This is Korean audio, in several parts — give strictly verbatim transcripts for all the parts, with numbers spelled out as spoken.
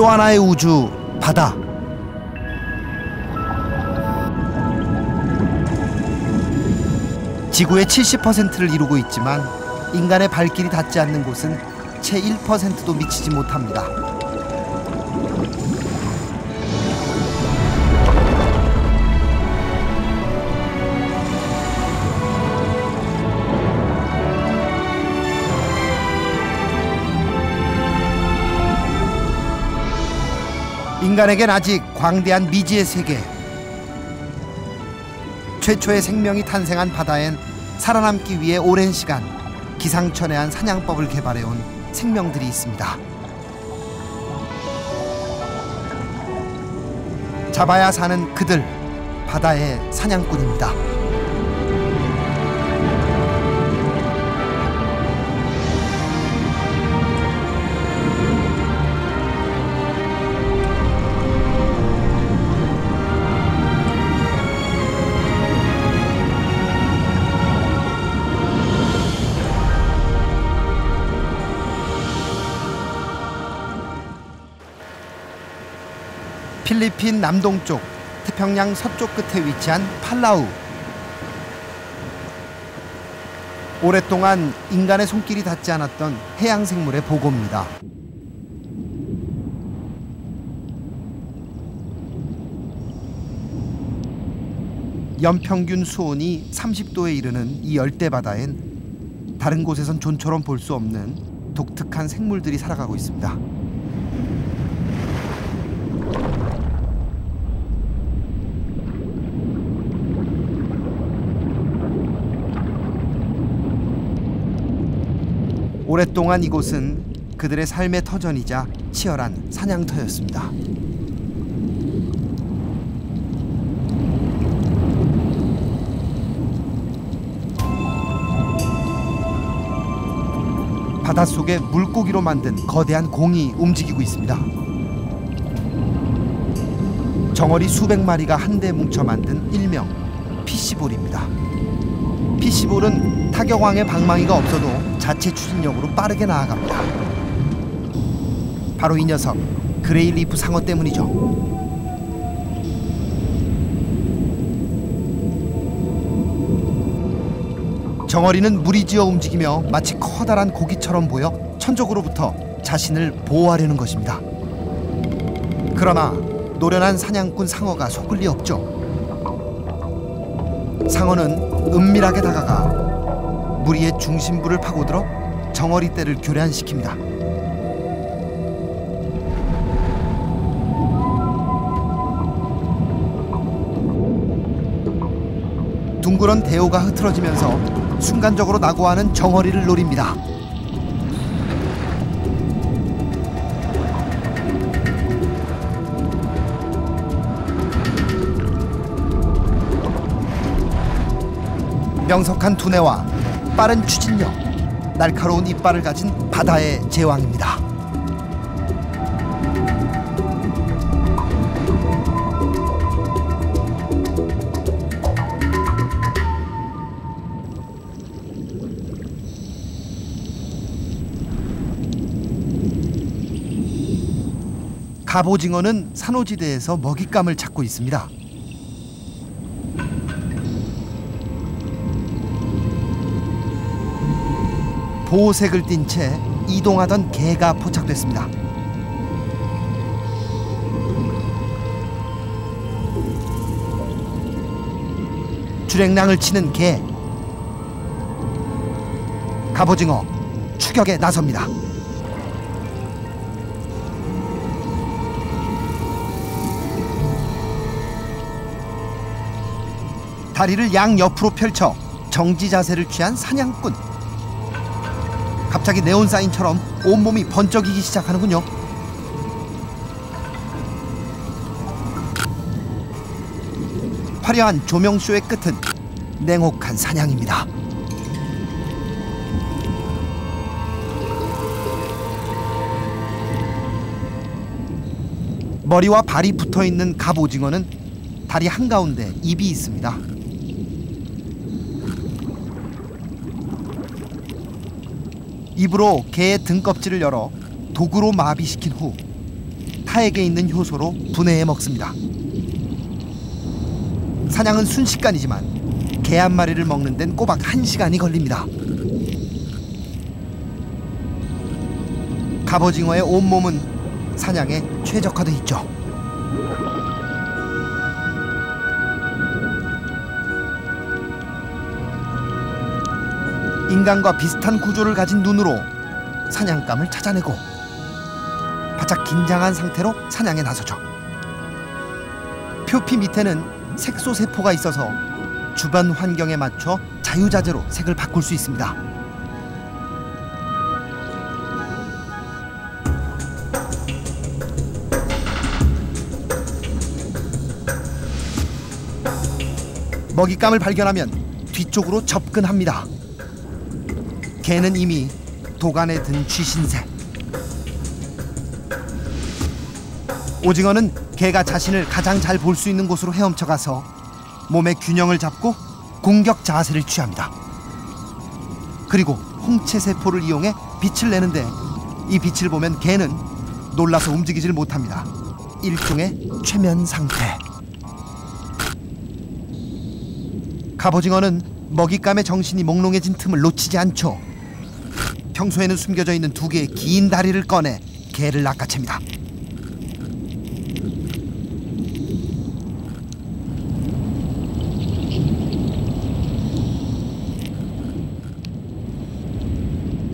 또 하나의 우주, 바다. 지구의 칠십 퍼센트를 이루고 있지만 인간의 발길이 닿지 않는 곳은 채 일 퍼센트도 미치지 못합니다. 인간에겐 아직 광대한 미지의 세계, 최초의 생명이 탄생한 바다엔 살아남기 위해 오랜 시간 기상천외한 사냥법을 개발해온 생명들이 있습니다. 잡아야 사는 그들, 바다의 사냥꾼입니다. 필리핀 남동쪽, 태평양 서쪽 끝에 위치한 팔라우. 오랫동안 인간의 손길이 닿지 않았던 해양 생물의 보고입니다. 연평균 수온이 삼십 도에 이르는 이 열대 바다엔 다른 곳에선 좀처럼 볼 수 없는 독특한 생물들이 살아가고 있습니다. 오랫동안 이곳은 그들의 삶의 터전이자 치열한 사냥터였습니다. 바닷속에 물고기로 만든 거대한 공이 움직이고 있습니다. 정어리 수백 마리가 한데 뭉쳐 만든 일명 피시볼입니다. 피시볼은 타격왕의 방망이가 없어도 자체 추진력으로 빠르게 나아갑니다. 바로 이 녀석, 그레이리프 상어 때문이죠. 정어리는 무리지어 움직이며 마치 커다란 고기처럼 보여 천적으로부터 자신을 보호하려는 것입니다. 그러나 노련한 사냥꾼 상어가 속을 리 없죠. 상어는 은밀하게 다가가 무리의 중심부를 파고들어 정어리떼를 교란시킵니다. 둥그런 대오가 흐트러지면서 순간적으로 낙오하는 정어리를 노립니다. 명석한 두뇌와 빠른 추진력, 날카로운 이빨을 가진 바다의 제왕입니다. 갑오징어는 산호지대에서 먹잇감을 찾고 있습니다. 보호색을 띤 채 이동하던 개가 포착됐습니다. 줄행랑을 치는 개. 갑오징어 추격에 나섭니다. 다리를 양옆으로 펼쳐 정지 자세를 취한 사냥꾼. 갑자기 네온사인처럼 온몸이 번쩍이기 시작하는군요. 화려한 조명쇼의 끝은 냉혹한 사냥입니다. 머리와 발이 붙어있는 갑오징어는 다리 한가운데 입이 있습니다. 입으로 개의 등껍질을 열어 도구로 마비시킨 후 파액에 있는 효소로 분해해 먹습니다. 사냥은 순식간이지만 개 한 마리를 먹는 데는 꼬박 한 시간이 걸립니다. 갑오징어의 온몸은 사냥에 최적화돼 있죠. 인간과 비슷한 구조를 가진 눈으로 사냥감을 찾아내고 바짝 긴장한 상태로 사냥에 나서죠. 표피 밑에는 색소세포가 있어서 주변 환경에 맞춰 자유자재로 색을 바꿀 수 있습니다. 먹잇감을 발견하면 뒤쪽으로 접근합니다. 개는 이미 도간에 든 쥐신새. 오징어는 개가 자신을 가장 잘 볼 수 있는 곳으로 헤엄쳐가서 몸의 균형을 잡고 공격 자세를 취합니다. 그리고 홍채세포를 이용해 빛을 내는데 이 빛을 보면 개는 놀라서 움직이질 못합니다. 일종의 최면 상태. 갑오징어는 먹잇감의 정신이 몽롱해진 틈을 놓치지 않죠. 평소에는 숨겨져 있는 두 개의 긴 다리를 꺼내 개를 낚아챕니다.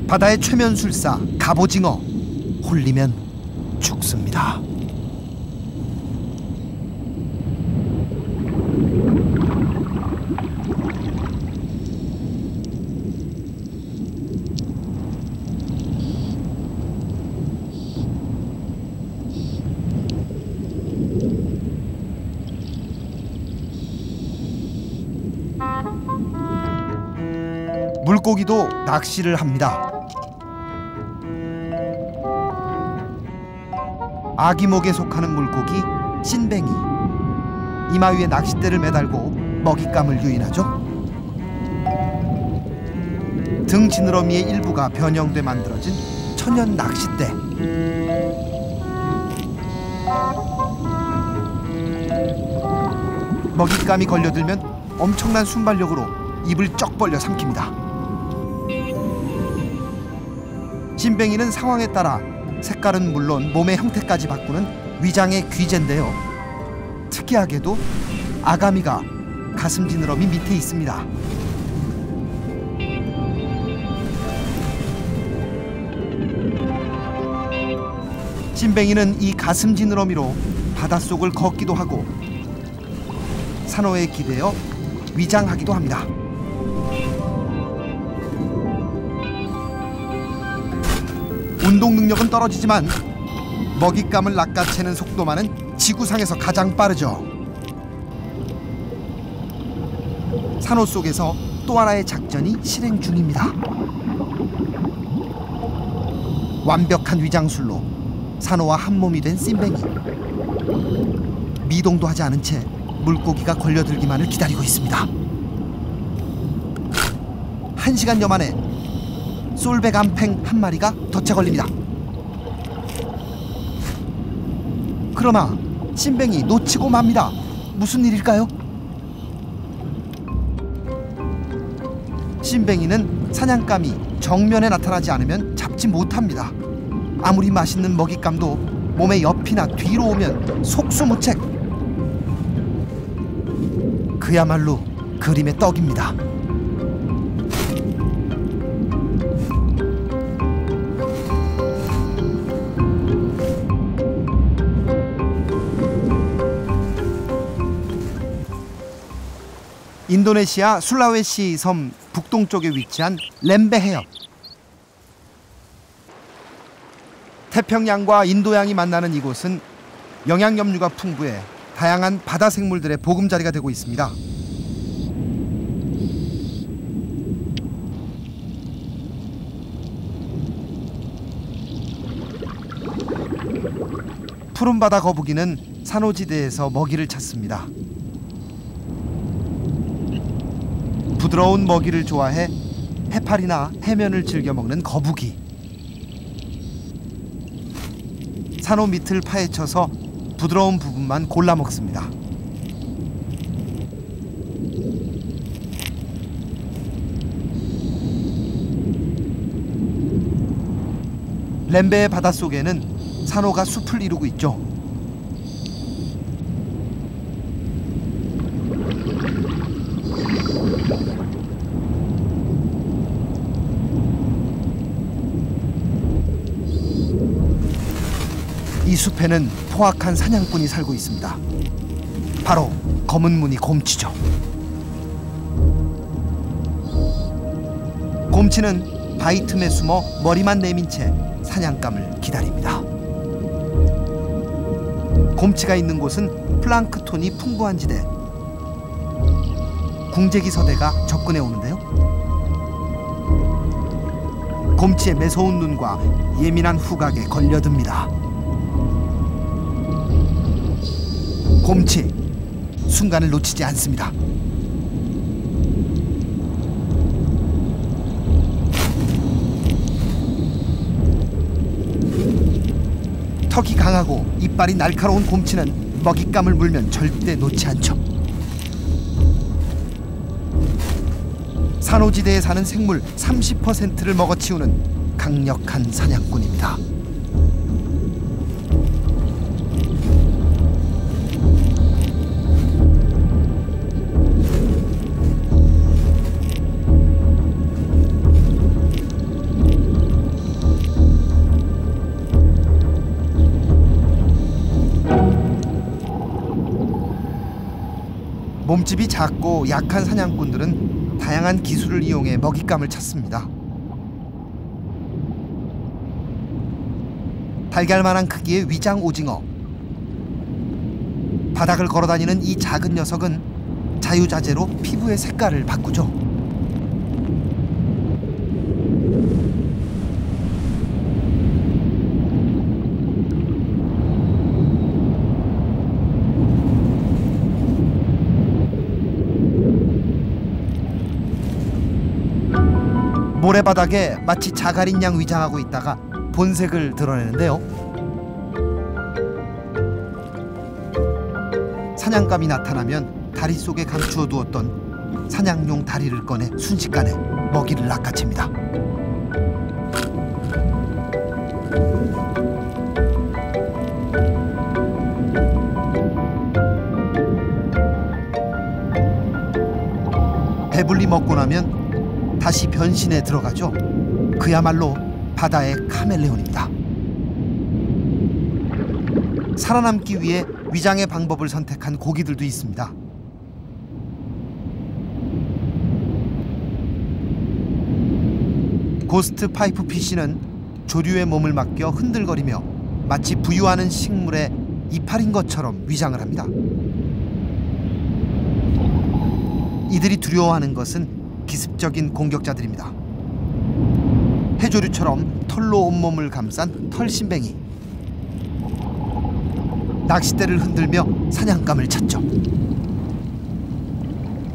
바다의 최면술사 갑오징어, 홀리면 죽습니다. 물고기도 낚시를 합니다. 아귀목에 속하는 물고기 씬벵이. 이마 위에 낚싯대를 매달고 먹잇감을 유인하죠. 등 지느러미의 일부가 변형돼 만들어진 천연 낚싯대. 먹잇감이 걸려들면 엄청난 순발력으로 입을 쩍 벌려 삼킵니다. 씬벵이는 상황에 따라 색깔은 물론 몸의 형태까지 바꾸는 위장의 귀재인데요. 특이하게도 아가미가 가슴 지느러미 밑에 있습니다. 씬벵이는 이 가슴 지느러미로 바닷속을 걷기도 하고 산호에 기대어 위장하기도 합니다. 운동 능력은 떨어지지만 먹잇감을 낚아채는 속도만은 지구상에서 가장 빠르죠. 산호 속에서 또 하나의 작전이 실행 중입니다. 완벽한 위장술로 산호와 한몸이 된 씬벵이. 미동도 하지 않은 채 물고기가 걸려들기만을 기다리고 있습니다. 한 시간여 만에 쏠베감팽 한 마리가 덫에 걸립니다. 그러나 씬벵이 놓치고 맙니다. 무슨 일일까요? 씬벵이는 사냥감이 정면에 나타나지 않으면 잡지 못합니다. 아무리 맛있는 먹잇감도 몸의 옆이나 뒤로 오면 속수무책. 그야말로 그림의 떡입니다. 인도네시아 술라웨시 섬 북동쪽에 위치한 렘베 해협. 태평양과 인도양이 만나는 이곳은 영양염류가 풍부해 다양한 바다 생물들의 보금자리가 되고 있습니다. 푸른 바다 거북이는 산호지대에서 먹이를 찾습니다. 부드러운 먹이를 좋아해 해파리나 해면을 즐겨 먹는 거북이. 산호 밑을 파헤쳐서 부드러운 부분만 골라 먹습니다. 렘베의 바닷속에는 산호가 숲을 이루고 있죠. 이 숲에는 포악한 사냥꾼이 살고 있습니다. 바로 검은 무늬 곰치죠. 곰치는 바위 틈에 숨어 머리만 내민 채 사냥감을 기다립니다. 곰치가 있는 곳은 플랑크톤이 풍부한 지대. 궁제기 서대가 접근해 오는데요. 곰치의 매서운 눈과 예민한 후각에 걸려듭니다. 곰치, 순간을 놓치지 않습니다. 턱이 강하고 이빨이 날카로운 곰치는 먹잇감을 물면 절대 놓지 않죠. 산호지대에 사는 생물 삼십 퍼센트를 먹어치우는 강력한 사냥꾼입니다. 몸집이 작고 약한 사냥꾼들은 다양한 기술을 이용해 먹잇감을 찾습니다. 달걀만한 크기의 위장 오징어. 바닥을 걸어다니는 이 작은 녀석은 자유자재로 피부의 색깔을 바꾸죠. 모래바닥에 마치 자갈인 양 위장하고 있다가 본색을 드러내는데요. 사냥감이 나타나면 다리 속에 감추어 두었던 사냥용 다리를 꺼내 순식간에 먹이를 낚아챕니다. 배불리 먹고 나면 다시 변신에 들어가죠. 그야말로 바다의 카멜레온입니다. 살아남기 위해 위장의 방법을 선택한 고기들도 있습니다. 고스트 파이프 피쉬는 조류의 몸을 맡겨 흔들거리며 마치 부유하는 식물의 이파린 것처럼 위장을 합니다. 이들이 두려워하는 것은 기습적인 공격자들입니다. 해조류처럼 털로 온몸을 감싼 털씬뱅이. 낚싯대를 흔들며 사냥감을 찾죠.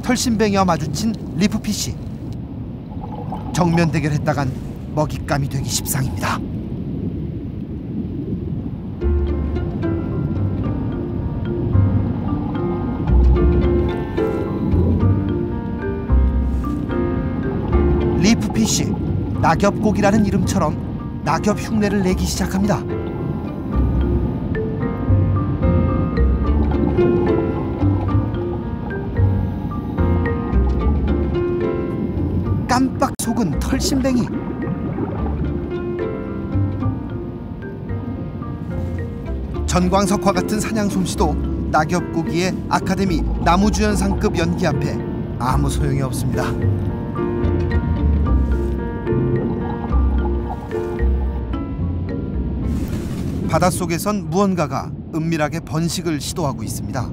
털씬뱅이와 마주친 리프피시. 정면 대결했다간 먹잇감이 되기 십상입니다. 리프피시, 낙엽고기라는 이름처럼 낙엽 흉내를 내기 시작합니다. 깜빡 속은 털씬뱅이. 전광석화 같은 사냥 솜씨도 낙엽고기의 아카데미 나무주연상급 연기 앞에 아무 소용이 없습니다. 바닷속에선 무언가가 은밀하게 번식을 시도하고 있습니다.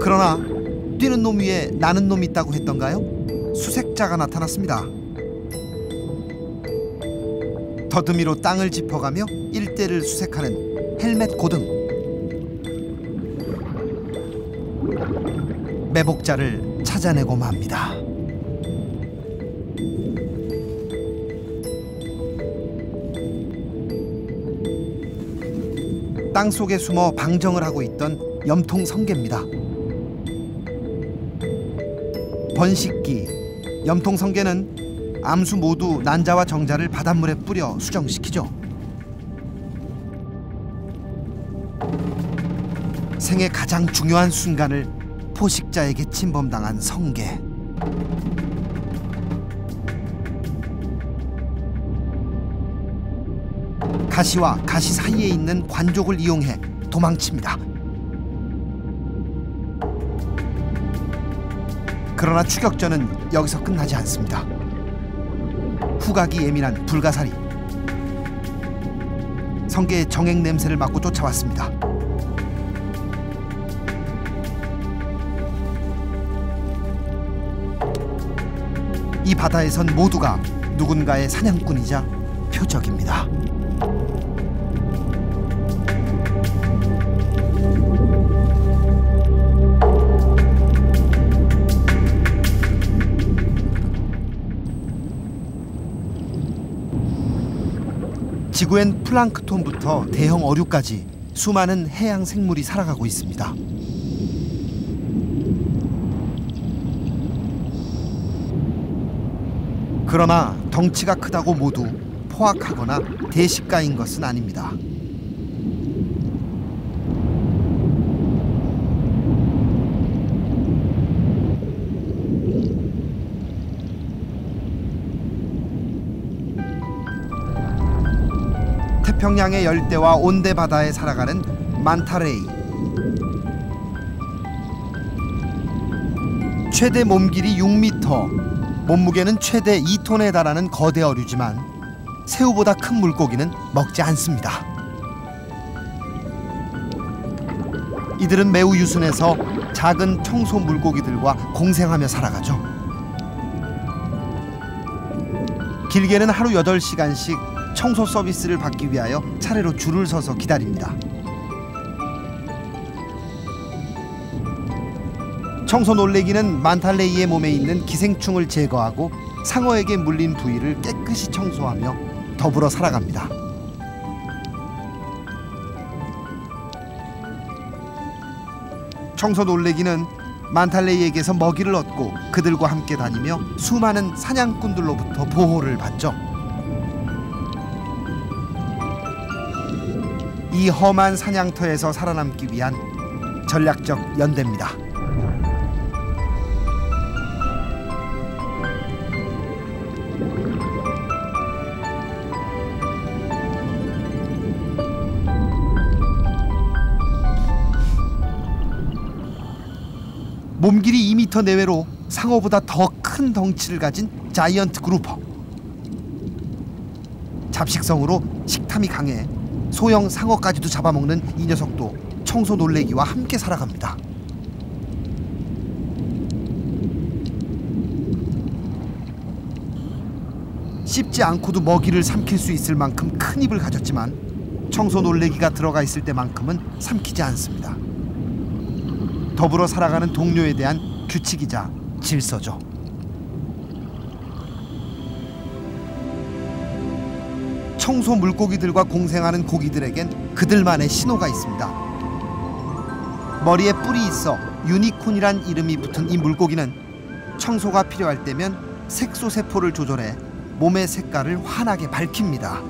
그러나 뛰는 놈 위에 나는 놈이 있다고 했던가요? 수색자가 나타났습니다. 더듬이로 땅을 짚어가며 일대를 수색하는 헬멧고둥. 매복자를 찾아내고 맙니다. 땅속에 숨어 방정을 하고 있던 염통 성게입니다. 번식기 염통 성게는 암수 모두 난자와 정자를 바닷물에 뿌려 수정시키죠. 생애 가장 중요한 순간을 포식자에게 침범당한 성게. 가시와 가시 사이에 있는 관족을 이용해 도망칩니다. 그러나 추격전은 여기서 끝나지 않습니다. 후각이 예민한 불가사리. 성게의 정액 냄새를 맡고 쫓아왔습니다. 이 바다에선 모두가 누군가의 사냥꾼이자 표적입니다. 지구엔 플랑크톤부터 대형 어류까지 수많은 해양 생물이 살아가고 있습니다. 그러나 덩치가 크다고 모두 포악하거나 대식가인 것은 아닙니다. 태평양의 열대와 온대 바다에 살아가는 만타레이. 최대 몸길이 육 미터. 몸무게는 최대 이 톤에 달하는 거대 어류지만 새우보다 큰 물고기는 먹지 않습니다. 이들은 매우 유순해서 작은 청소 물고기들과 공생하며 살아가죠. 길게는 하루 여덟 시간씩 청소 서비스를 받기 위하여 차례로 줄을 서서 기다립니다. 청소 놀래기는 만타레이의 몸에 있는 기생충을 제거하고 상어에게 물린 부위를 깨끗이 청소하며 더불어 살아갑니다. 청소 놀래기는 만타레이에게서 먹이를 얻고 그들과 함께 다니며 수많은 사냥꾼들로부터 보호를 받죠. 이 험한 사냥터에서 살아남기 위한 전략적 연대입니다. 몸길이 이 미터 내외로 상어보다 더 큰 덩치를 가진 자이언트 그루퍼. 잡식성으로 식탐이 강해 소형 상어까지도 잡아먹는 이 녀석도 청소 놀래기와 함께 살아갑니다. 씹지 않고도 먹이를 삼킬 수 있을 만큼 큰 입을 가졌지만 청소 놀래기가 들어가 있을 때만큼은 삼키지 않습니다. 더불어 살아가는 동료에 대한 규칙이자 질서죠. 청소 물고기들과 공생하는 고기들에겐 그들만의 신호가 있습니다. 머리에 뿔이 있어 유니콘이란 이름이 붙은 이 물고기는 청소가 필요할 때면 색소세포를 조절해 몸의 색깔을 환하게 밝힙니다.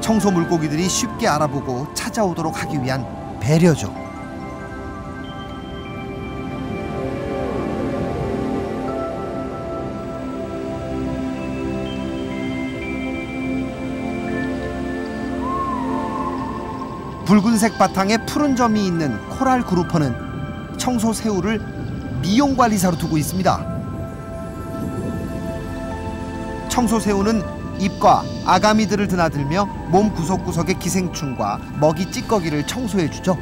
청소 물고기들이 쉽게 알아보고 찾아오도록 하기 위한 배려죠. 붉은색 바탕에 푸른 점이 있는 코랄 그루퍼는 청소 새우를 미용관리사로 두고 있습니다. 청소 새우는 잎과 아가미들을 드나들며 몸 구석구석의 기생충과 먹이 찌꺼기를 청소해주죠.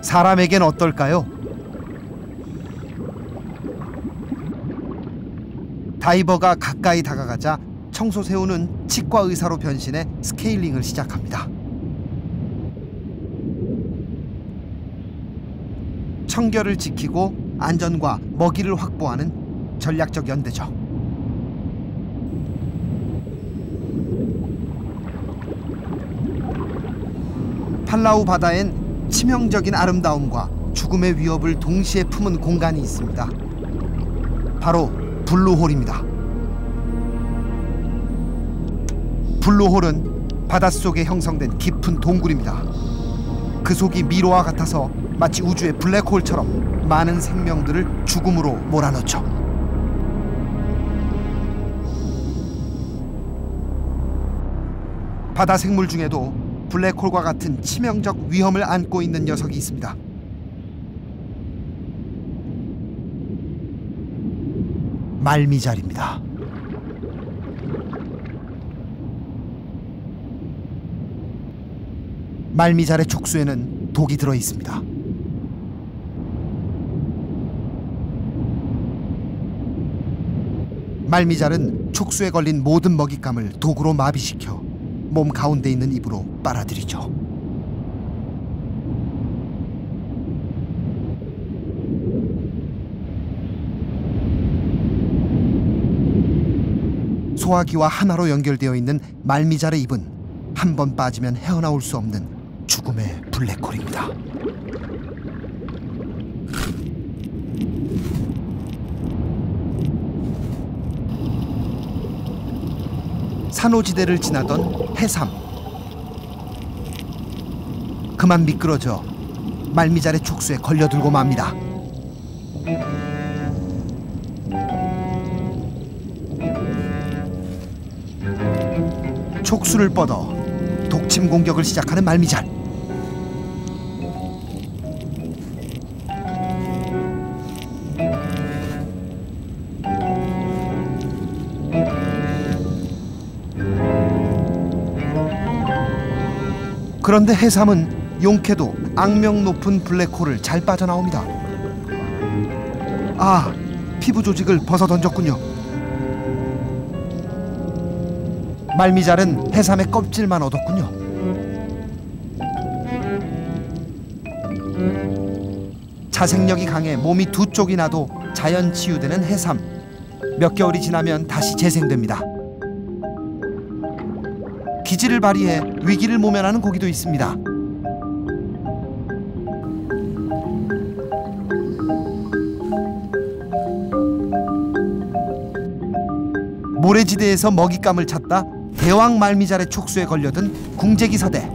사람에겐 어떨까요? 다이버가 가까이 다가가자 청소새우는 치과 의사로 변신해 스케일링을 시작합니다. 청결을 지키고 안전과 먹이를 확보하는 전략적 연대죠. 팔라우 바다엔 치명적인 아름다움과 죽음의 위협을 동시에 품은 공간이 있습니다. 바로 블루홀입니다. 블루홀은 바닷속에 형성된 깊은 동굴입니다. 그 속이 미로와 같아서 마치 우주의 블랙홀처럼 많은 생명들을 죽음으로 몰아넣죠. 바다 생물 중에도 블랙홀과 같은 치명적 위험을 안고 있는 녀석이 있습니다. 말미잘입니다. 말미잘의 촉수에는 독이 들어 있습니다. 말미잘은 촉수에 걸린 모든 먹잇감을 독으로 마비시켜 몸 가운데 있는 입으로 빨아들이죠. 소화기와 하나로 연결되어 있는 말미잘의 입은 한 번 빠지면 헤어나올 수 없는 죽음의 블랙홀입니다. 산호지대를 지나던 해삼. 그만 미끄러져 말미잘의 촉수에 걸려들고 맙니다. 촉수를 뻗어 독침 공격을 시작하는 말미잘. 그런데 해삼은 용케도 악명 높은 블랙홀을 잘 빠져나옵니다. 아, 피부 조직을 벗어던졌군요. 말미잘은 해삼의 껍질만 얻었군요. 자생력이 강해 몸이 두 쪽이나도 자연 치유되는 해삼. 몇 개월이 지나면 다시 재생됩니다. 기지를 발휘해 위기를 모면하는 고기도 있습니다. 모래지대에서 먹잇감을 찾다 대왕 말미잘의 촉수에 걸려든 궁제기 사대.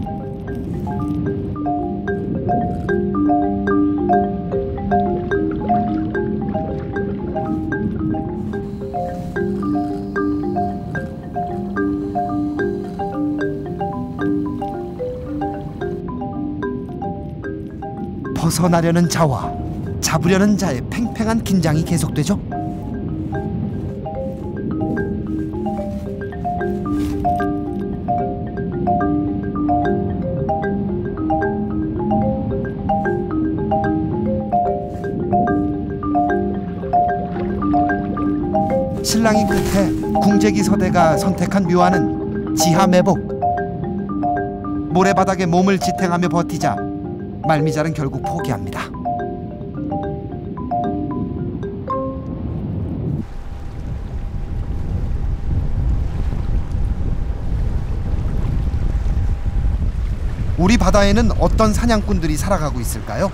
벗어나려는 자와 잡으려는 자의 팽팽한 긴장이 계속되죠. 신랑이 끝에 궁제기 서대가 선택한 묘안은 지하 매복. 모래바닥에 몸을 지탱하며 버티자 말미잘은 결국 포기합니다. 우리 바다에는 어떤 사냥꾼들이 살아가고 있을까요?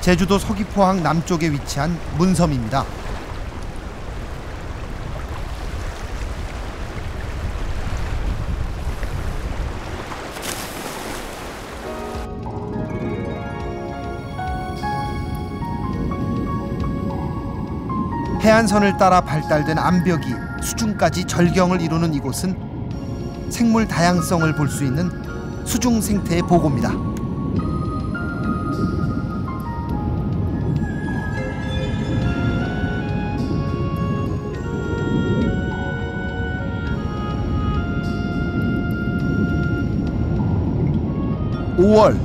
제주도 서귀포항 남쪽에 위치한 문섬입니다. 해안선을 따라 발달된 암벽이 수중까지 절경을 이루는 이곳은 생물 다양성을 볼 수 있는 수중 생태의 보고입니다. 오월,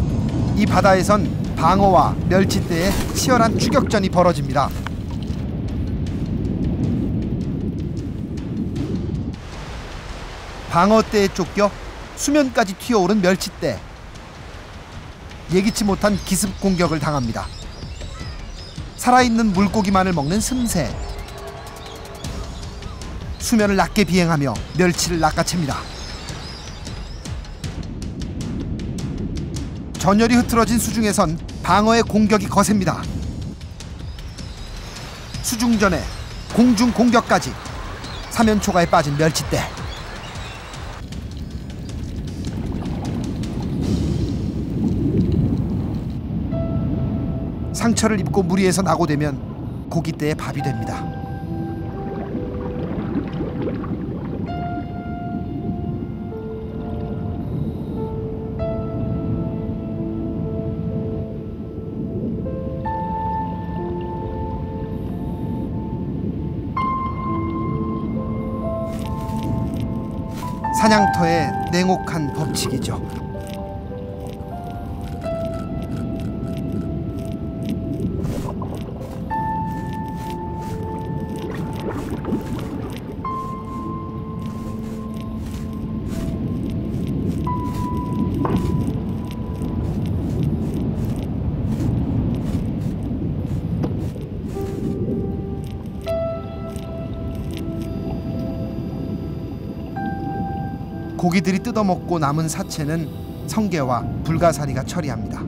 이 바다에선 방어와 멸치떼의 치열한 추격전이 벌어집니다. 방어떼에 쫓겨 수면까지 튀어오른 멸치떼. 예기치 못한 기습 공격을 당합니다. 살아있는 물고기만을 먹는 슴새. 수면을 낮게 비행하며 멸치를 낚아챕니다. 전열이 흐트러진 수중에선 방어의 공격이 거셉니다. 수중전에 공중 공격까지 사면초가에 빠진 멸치떼. 상처를 입고 물 위에서 낙오되면 고기떼의 밥이 됩니다. 사냥터의 냉혹한 법칙이죠. 고기들이 뜯어먹고 남은 사체는 성게와 불가사리가 처리합니다.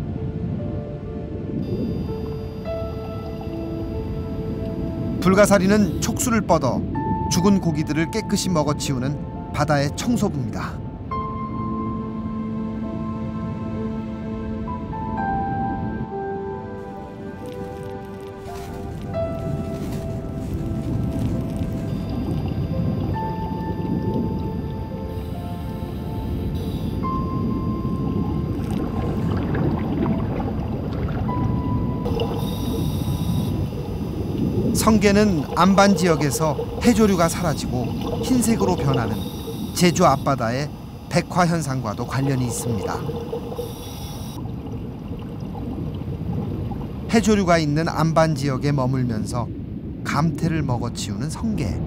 불가사리는 촉수를 뻗어 죽은 고기들을 깨끗이 먹어치우는 바다의 청소부입니다. 성게는 안반 지역에서 해조류가 사라지고 흰색으로 변하는 제주 앞바다의 백화 현상과도 관련이 있습니다. 해조류가 있는 안반 지역에 머물면서 감태를 먹어치우는 성게.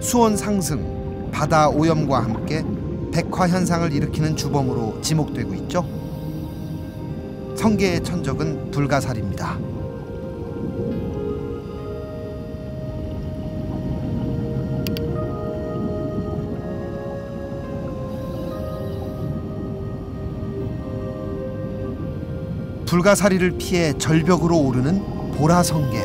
수온 상승, 바다 오염과 함께 백화 현상을 일으키는 주범으로 지목되고 있죠. 성게의 천적은 불가사리입니다. 불가사리를 피해 절벽으로 오르는 보라 성게.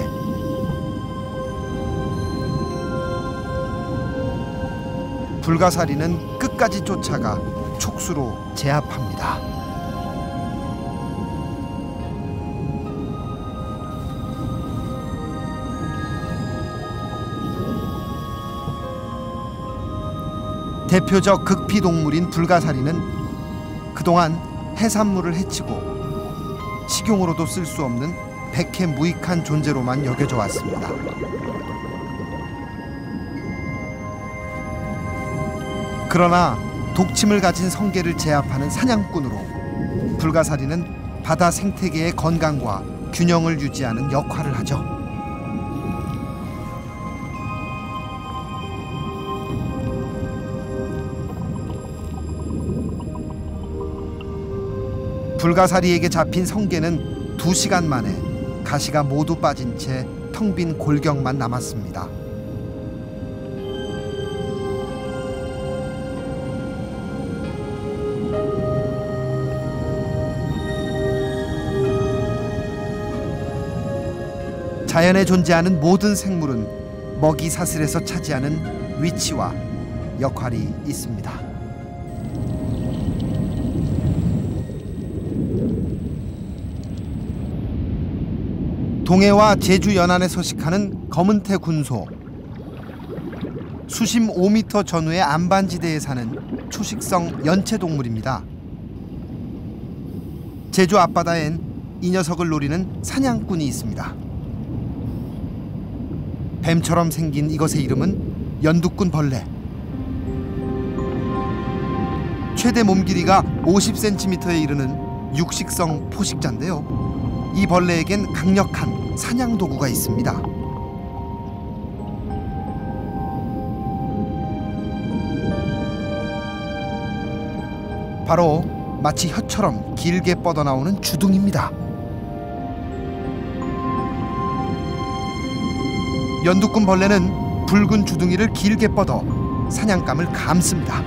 불가사리는 끝까지 쫓아가 촉수로 제압합니다. 대표적 극피동물인 불가사리는 그동안 해산물을 해치고 식용으로도 쓸 수 없는 백해 무익한 존재로만 여겨져 왔습니다. 그러나 독침을 가진 성게를 제압하는 사냥꾼으로 불가사리는 바다 생태계의 건강과 균형을 유지하는 역할을 하죠. 불가사리에게 잡힌 성게는 두 시간 만에 가시가 모두 빠진 채 텅 빈 골격만 남았습니다. 자연에 존재하는 모든 생물은 먹이 사슬에서 차지하는 위치와 역할이 있습니다. 동해와 제주 연안에 서식하는 검은태 군소. 수심 오 미터 전후의 안반지대에 사는 초식성 연체동물입니다. 제주 앞바다엔 이 녀석을 노리는 사냥꾼이 있습니다. 뱀처럼 생긴 이것의 이름은 연두끈 벌레. 최대 몸 길이가 오십 센티미터에 이르는 육식성 포식자인데요. 이 벌레에겐 강력한 사냥 도구가 있습니다. 바로 마치 혀처럼 길게 뻗어나오는 주둥이입니다. 연두끈 벌레는 붉은 주둥이를 길게 뻗어 사냥감을 감습니다.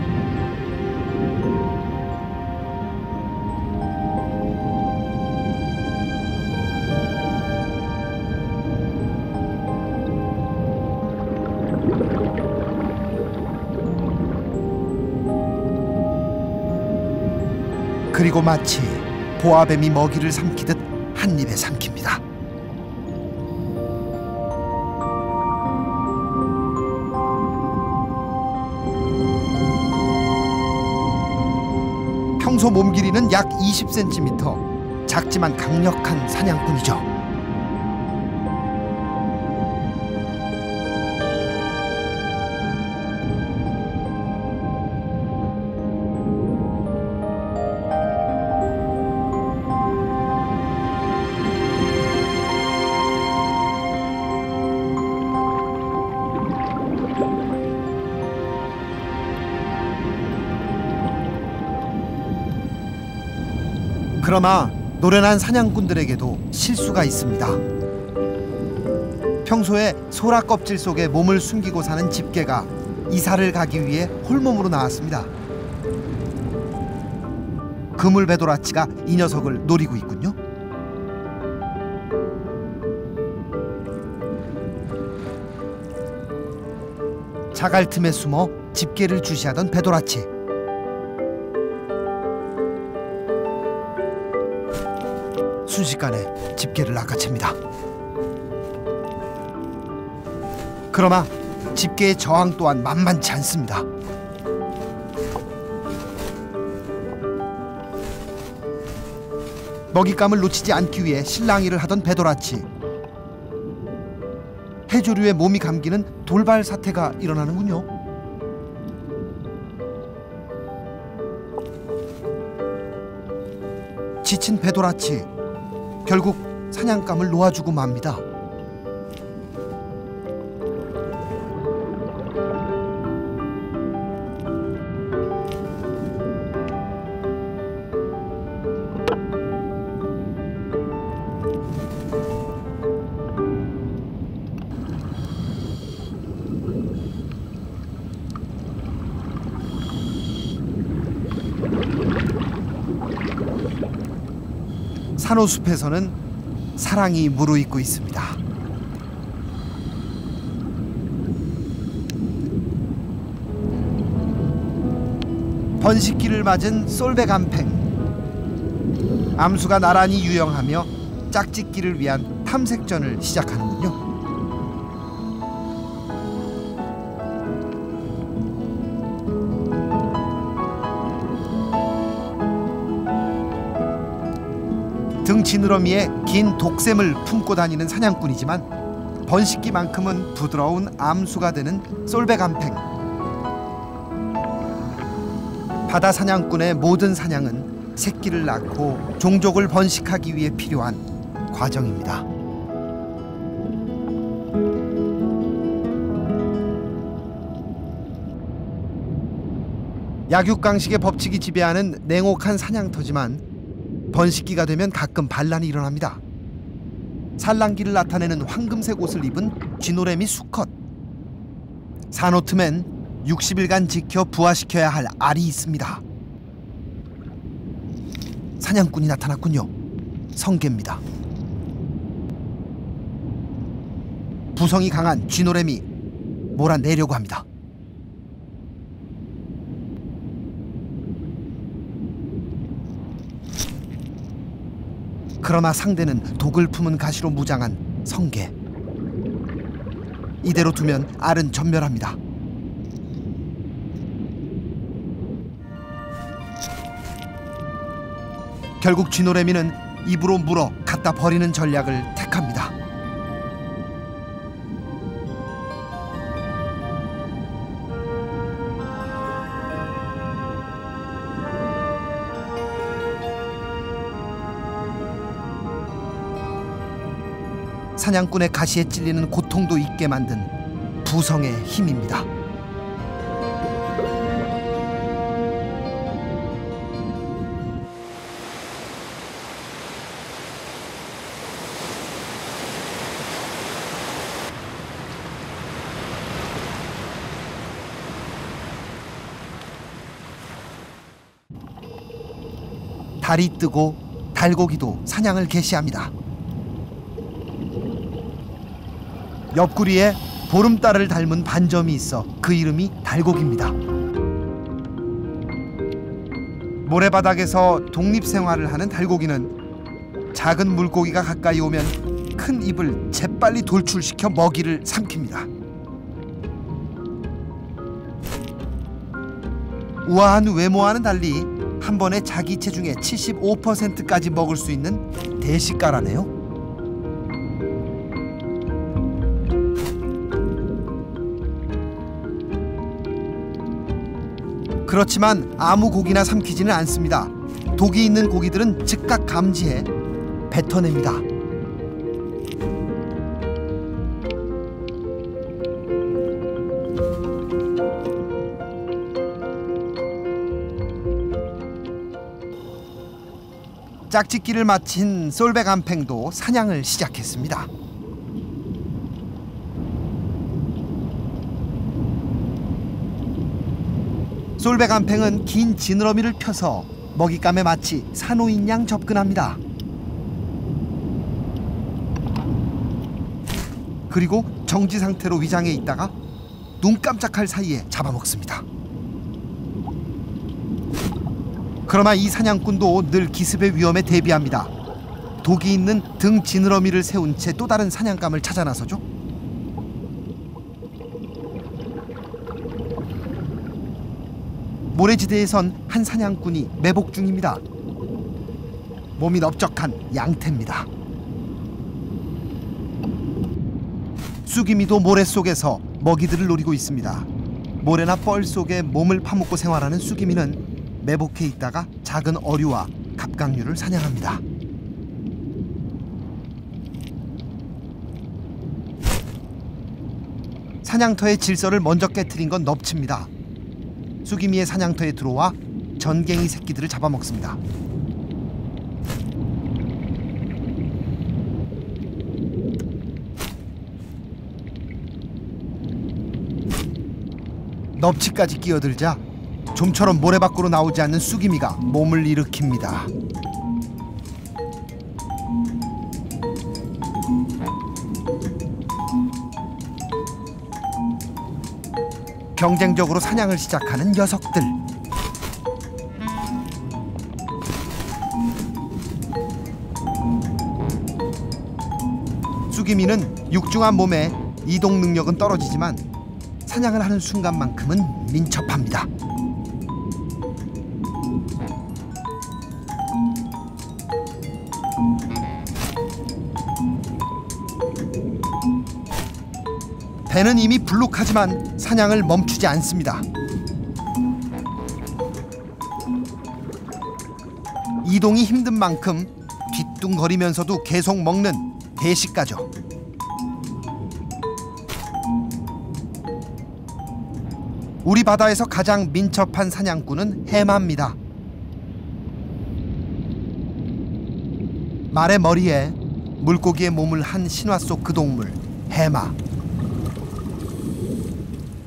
그리고 마치 보아뱀이 먹이를 삼키듯 한 입에 삼킵니다. 평소 몸 길이는 약 이십 센티미터, 작지만 강력한 사냥꾼이죠. 그러나 노련한 사냥꾼들에게도 실수가 있습니다. 평소에 소라 껍질 속에 몸을 숨기고 사는 집게가 이사를 가기 위해 홀몸으로 나왔습니다. 그물배도라치가 이 녀석을 노리고 있군요. 자갈 틈에 숨어 집게를 주시하던 배도라치. 순식간에 집게를 낚아챕니다. 그러나 집게의 저항 또한 만만치 않습니다. 먹잇감을 놓치지 않기 위해 실랑이를 하던 배도라치. 해조류의 몸이 감기는 돌발 사태가 일어나는군요. 지친 배도라치. 결국 사냥감을 놓아주고 맙니다. 산호숲에서는 사랑이 무르익고 있습니다. 번식기를 맞은 쏠베감팽. 암수가 나란히 유영하며 짝짓기를 위한 탐색전을 시작하는군요. 등 지느러미에 긴 독샘을 품고 다니는 사냥꾼이지만 번식기만큼은 부드러운 암수가 되는 쏠베감팽. 바다 사냥꾼의 모든 사냥은 새끼를 낳고 종족을 번식하기 위해 필요한 과정입니다. 약육강식의 법칙이 지배하는 냉혹한 사냥터지만 번식기가 되면 가끔 반란이 일어납니다. 산란기를 나타내는 황금색 옷을 입은 쥐노래미 수컷. 산호 틈엔 육십 일간 지켜 부화시켜야 할 알이 있습니다. 사냥꾼이 나타났군요. 성게입니다. 부성이 강한 쥐노래미 몰아내려고 합니다. 그러나 상대는 독을 품은 가시로 무장한 성게. 이대로 두면 알은 전멸합니다. 결국 쥐노래미는 입으로 물어 갖다 버리는 전략을 택합니다. 사냥꾼의 가시에 찔리는 고통도 잊게 만든 부성의 힘입니다. 달이 뜨고 달고기도 사냥을 개시합니다. 옆구리에 보름달을 닮은 반점이 있어 그 이름이 달고기입니다. 모래바닥에서 독립생활을 하는 달고기는 작은 물고기가 가까이 오면 큰 입을 재빨리 돌출시켜 먹이를 삼킵니다. 우아한 외모와는 달리 한 번에 자기 체중의 칠십오 퍼센트까지 먹을 수 있는 대식가라네요. 그렇지만 아무 고기나 삼키지는 않습니다. 독이 있는 고기들은 즉각 감지해 뱉어냅니다. 짝짓기를 마친 쏠베감팽도 사냥을 시작했습니다. 쏠베감팽은 긴 지느러미를 펴서 먹잇감에 마치 사노인 양 접근합니다. 그리고 정지 상태로 위장해 있다가 눈 깜짝할 사이에 잡아먹습니다. 그러나 이 사냥꾼도 늘 기습의 위험에 대비합니다. 독이 있는 등 지느러미를 세운 채 또 다른 사냥감을 찾아 나서죠. 모래지대에선 한 사냥꾼이 매복 중입니다. 몸이 넓적한 양태입니다. 쑥이미도 모래 속에서 먹이들을 노리고 있습니다. 모래나 뻘 속에 몸을 파묻고 생활하는 쑥이미는 매복해 있다가 작은 어류와 갑각류를 사냥합니다. 사냥터의 질서를 먼저 깨트린 건 넙치입니다. 쑥이미의 사냥터에 들어와 전갱이 새끼들을 잡아먹습니다. 넙치까지 끼어들자 좀처럼 모래 밖으로 나오지 않는 쑥이미가 몸을 일으킵니다. 경쟁적으로 사냥을 시작하는 녀석들. 쑥이미는 육중한 몸에 이동 능력은 떨어지지만 사냥을 하는 순간만큼은 민첩합니다. 배는 이미 불룩하지만 사냥을 멈추지 않습니다. 이동이 힘든 만큼 뒤뚱거리면서도 계속 먹는 대식가죠. 우리 바다에서 가장 민첩한 사냥꾼은 해마입니다. 말의 머리에 물고기의 몸을 한 신화 속 그 동물, 해마.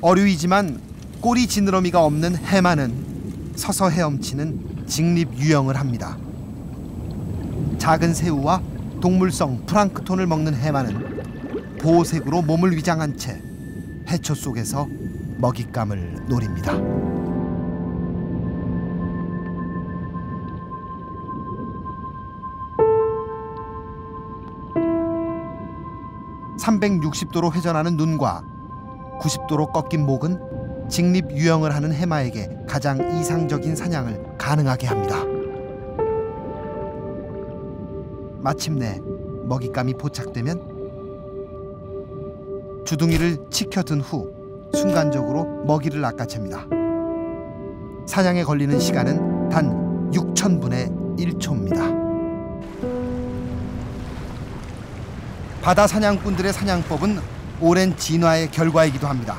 어류이지만 꼬리 지느러미가 없는 해마는 서서 헤엄치는 직립 유형을 합니다. 작은 새우와 동물성 플랑크톤을 먹는 해마는 보호색으로 몸을 위장한 채 해초 속에서 먹잇감을 노립니다. 삼백육십 도로 회전하는 눈과 구십 도로 꺾인 목은 직립 유형을 하는 해마에게 가장 이상적인 사냥을 가능하게 합니다. 마침내 먹잇감이 포착되면 주둥이를 치켜든 후 순간적으로 먹이를 낚아챕니다. 사냥에 걸리는 시간은 단 육천분의 일 초입니다. 바다 사냥꾼들의 사냥법은 오랜 진화의 결과이기도 합니다.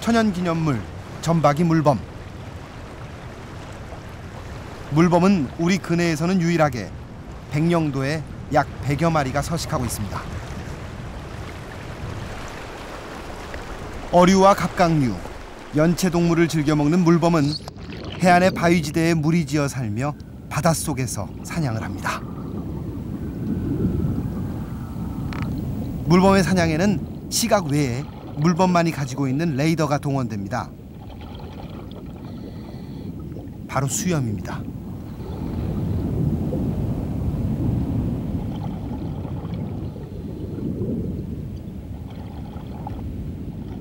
천연기념물 점박이 물범. 물범은 우리 근해에서는 유일하게 백령도에 약 백여 마리가 서식하고 있습니다. 어류와 갑각류, 연체동물을 즐겨 먹는 물범은 해안의 바위지대에 무리지어 살며 바닷속에서 사냥을 합니다. 물범의 사냥에는 시각 외에 물범만이 가지고 있는 레이더가 동원됩니다. 바로 수염입니다.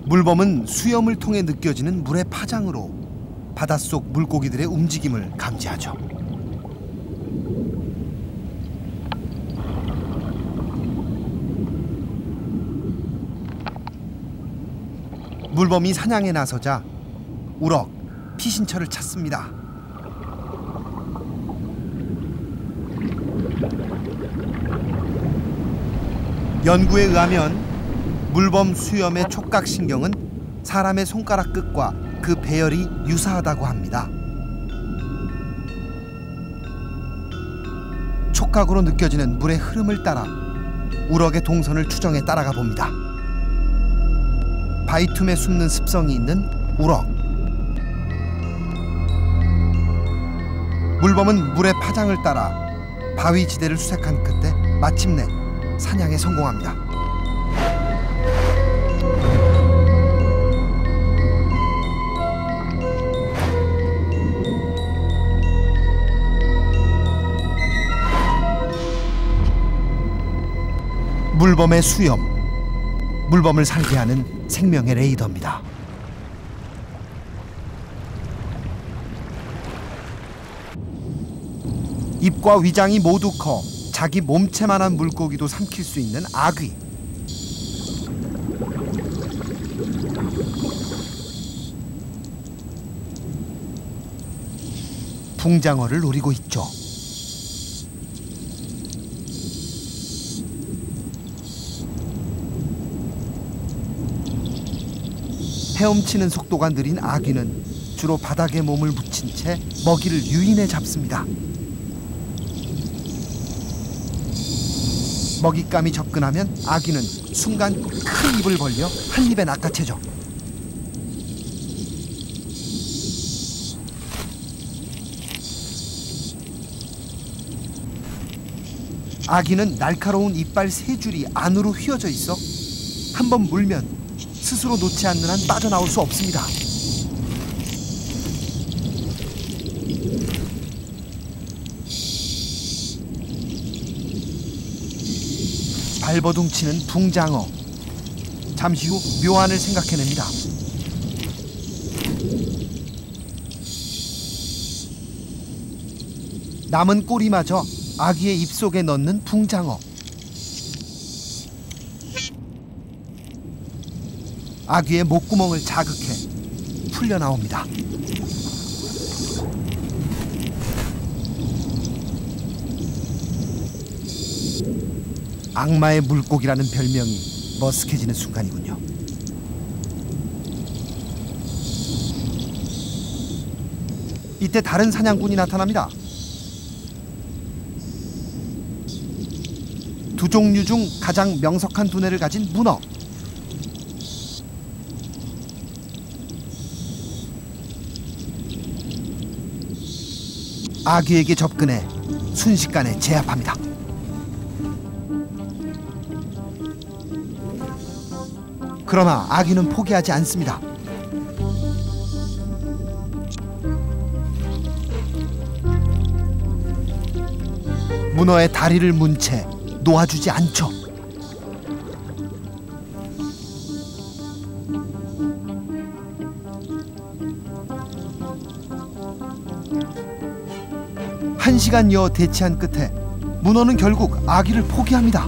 물범은 수염을 통해 느껴지는 물의 파장으로 바닷속 물고기들의 움직임을 감지하죠. 물범이 사냥에 나서자 우럭, 피신처를 찾습니다. 연구에 의하면 물범 수염의 촉각신경은 사람의 손가락 끝과 그 배열이 유사하다고 합니다. 촉각으로 느껴지는 물의 흐름을 따라 우럭의 동선을 추정해 따라가 봅니다. 바위 틈에 숨는 습성이 있는 우럭. 물범은 물의 파장을 따라 바위 지대를 수색한 끝에 마침내 사냥에 성공합니다. 물범의 수염, 물범을 살게 하는 생명의 레이더입니다. 입과 위장이 모두 커 자기 몸체만한 물고기도 삼킬 수 있는 아귀. 붕장어를 노리고 있죠. 헤엄치는 속도가 느린 아귀는 주로 바닥에 몸을 묻힌 채 먹이를 유인해 잡습니다. 먹잇감이 접근하면 아귀는 순간 큰 입을 벌려 한 입에 낚아채죠. 아귀는 날카로운 이빨 세 줄이 안으로 휘어져 있어 한 번 물면 스스로 놓지 않는 한 빠져나올 수 없습니다. 발버둥치는 붕장어. 잠시 후 묘안을 생각해냅니다. 남은 꼬리마저 아귀의 입속에 넣는 붕장어. 아귀의 목구멍을 자극해 풀려나옵니다. 악마의 물고기라는 별명이 머쓱해지는 순간이군요. 이때 다른 사냥꾼이 나타납니다. 두 종류 중 가장 명석한 두뇌를 가진 문어. 아귀에게 접근해 순식간에 제압합니다. 그러나 아귀는 포기하지 않습니다. 문어의 다리를 문 채 놓아주지 않죠. 한 시간여 대치한 끝에 문어는 결국 아귀를 포기합니다.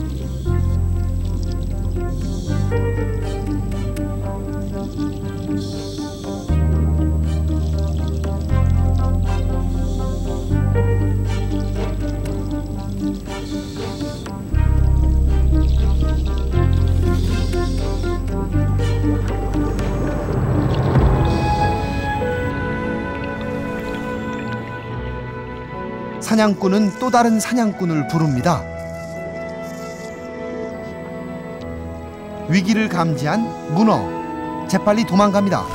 사냥꾼은 또 다른 사냥꾼을 부릅니다. 위기를 감지한 문어. 재빨리 도망갑니다.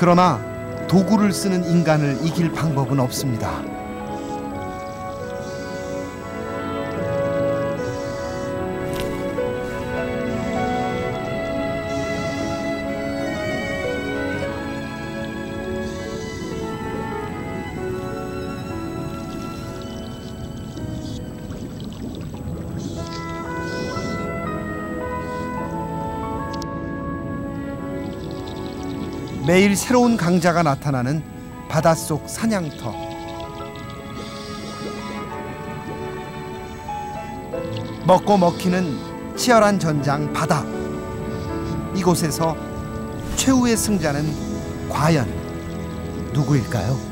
그러나 도구를 쓰는 인간을 이길 방법은 없습니다. 매일 새로운 강자가 나타나는 바닷속 사냥터. 먹고 먹히는 치열한 전장 바다. 이곳에서 최후의 승자는 과연 누구일까요?